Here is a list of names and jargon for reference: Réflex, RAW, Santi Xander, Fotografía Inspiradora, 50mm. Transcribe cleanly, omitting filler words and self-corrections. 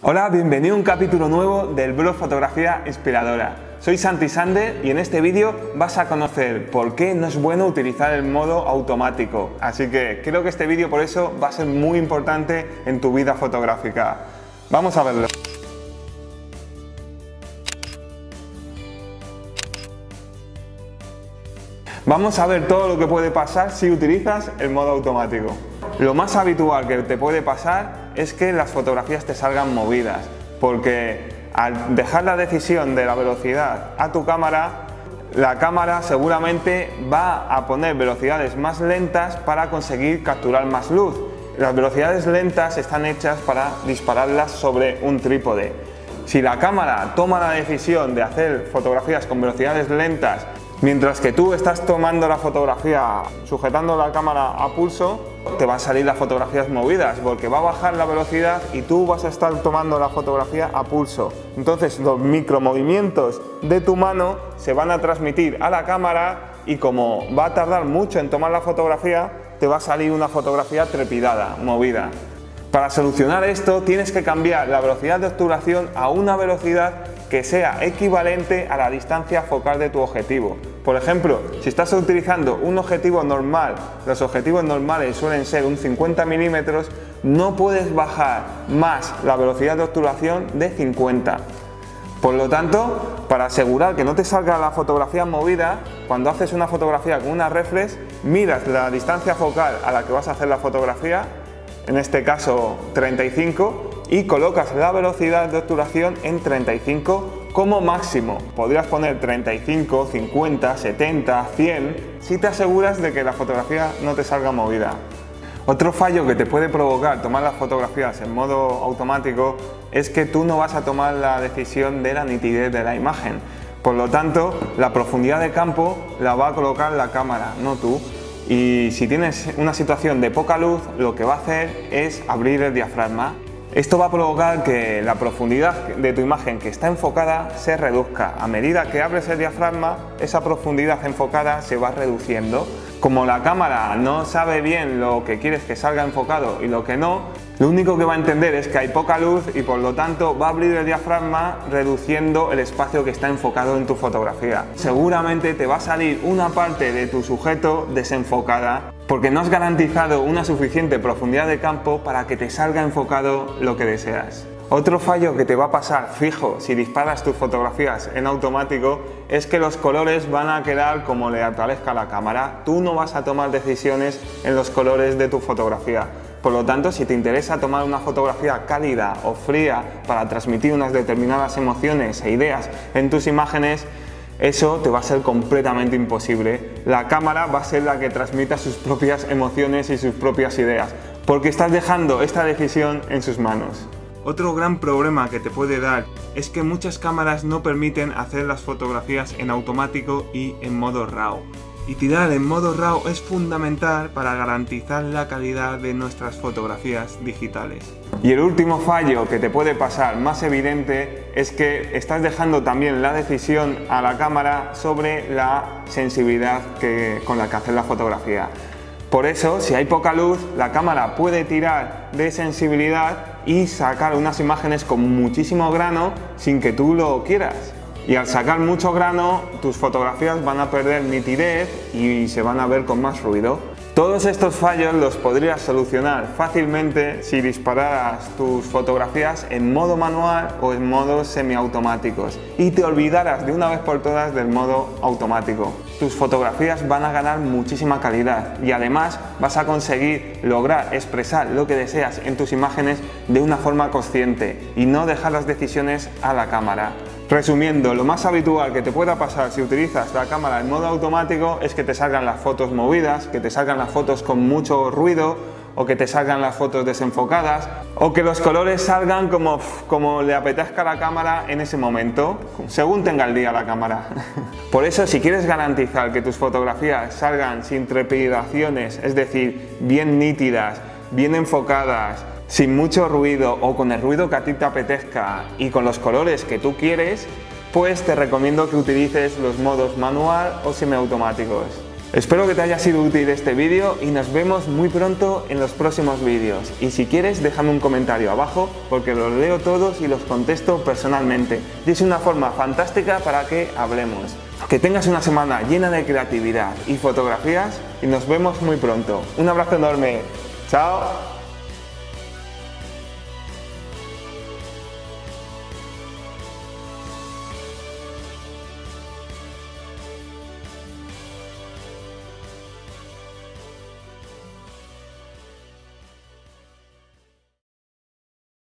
Hola, bienvenido a un capítulo nuevo del blog Fotografía Inspiradora. Soy Santi Xander y en este vídeo vas a conocer por qué no es bueno utilizar el modo automático. Así que creo que este vídeo por eso va a ser muy importante en tu vida fotográfica. Vamos a verlo. Vamos a ver todo lo que puede pasar si utilizas el modo automático. Lo más habitual que te puede pasar es que las fotografías te salgan movidas, porque al dejar la decisión de la velocidad a tu cámara, la cámara seguramente va a poner velocidades más lentas para conseguir capturar más luz. Las velocidades lentas están hechas para dispararlas sobre un trípode. Si la cámara toma la decisión de hacer fotografías con velocidades lentas, mientras que tú estás tomando la fotografía sujetando la cámara a pulso, te van a salir las fotografías movidas porque va a bajar la velocidad y tú vas a estar tomando la fotografía a pulso. Entonces los micromovimientos de tu mano se van a transmitir a la cámara y como va a tardar mucho en tomar la fotografía, te va a salir una fotografía trepidada, movida. Para solucionar esto tienes que cambiar la velocidad de obturación a una velocidad que sea equivalente a la distancia focal de tu objetivo. Por ejemplo, si estás utilizando un objetivo normal, los objetivos normales suelen ser un 50 milímetros, no puedes bajar más la velocidad de obturación de 50. Por lo tanto, para asegurar que no te salga la fotografía movida, cuando haces una fotografía con una reflex, miras la distancia focal a la que vas a hacer la fotografía, en este caso 35, y colocas la velocidad de obturación en 35 como máximo. Podrías poner 35, 50, 70, 100 si te aseguras de que la fotografía no te salga movida. Otro fallo que te puede provocar tomar las fotografías en modo automático es que tú no vas a tomar la decisión de la nitidez de la imagen. Por lo tanto, la profundidad de campo la va a colocar la cámara, no tú. Y si tienes una situación de poca luz, lo que va a hacer es abrir el diafragma. Esto va a provocar que la profundidad de tu imagen que está enfocada se reduzca. A medida que abres el diafragma, esa profundidad enfocada se va reduciendo. Como la cámara no sabe bien lo que quieres que salga enfocado y lo que no, lo único que va a entender es que hay poca luz y por lo tanto va a abrir el diafragma reduciendo el espacio que está enfocado en tu fotografía. Seguramente te va a salir una parte de tu sujeto desenfocada, porque no has garantizado una suficiente profundidad de campo para que te salga enfocado lo que deseas. Otro fallo que te va a pasar fijo si disparas tus fotografías en automático es que los colores van a quedar como le aparezca la cámara. Tú no vas a tomar decisiones en los colores de tu fotografía. Por lo tanto, si te interesa tomar una fotografía cálida o fría para transmitir unas determinadas emociones e ideas en tus imágenes, eso te va a ser completamente imposible. La cámara va a ser la que transmita sus propias emociones y sus propias ideas, porque estás dejando esta decisión en sus manos. Otro gran problema que te puede dar es que muchas cámaras no permiten hacer las fotografías en automático y en modo RAW. Y tirar en modo RAW es fundamental para garantizar la calidad de nuestras fotografías digitales. Y el último fallo que te puede pasar más evidente es que estás dejando también la decisión a la cámara sobre la sensibilidad con la que hacer la fotografía. Por eso, si hay poca luz, la cámara puede tirar de sensibilidad y sacar unas imágenes con muchísimo grano sin que tú lo quieras. Y al sacar mucho grano, tus fotografías van a perder nitidez y se van a ver con más ruido. Todos estos fallos los podrías solucionar fácilmente si dispararas tus fotografías en modo manual o en modos semiautomáticos y te olvidaras de una vez por todas del modo automático. Tus fotografías van a ganar muchísima calidad y además vas a conseguir lograr expresar lo que deseas en tus imágenes de una forma consciente y no dejar las decisiones a la cámara. Resumiendo, lo más habitual que te pueda pasar si utilizas la cámara en modo automático es que te salgan las fotos movidas, que te salgan las fotos con mucho ruido o que te salgan las fotos desenfocadas o que los colores salgan como le apetezca a la cámara en ese momento, según tenga el día la cámara. Por eso, si quieres garantizar que tus fotografías salgan sin trepidaciones, es decir, bien nítidas, bien enfocadas, sin mucho ruido o con el ruido que a ti te apetezca y con los colores que tú quieres, pues te recomiendo que utilices los modos manual o semiautomáticos. Espero que te haya sido útil este vídeo y nos vemos muy pronto en los próximos vídeos. Y si quieres, déjame un comentario abajo porque los leo todos y los contesto personalmente. Y es una forma fantástica para que hablemos. Que tengas una semana llena de creatividad y fotografías y nos vemos muy pronto. Un abrazo enorme. ¡Chao!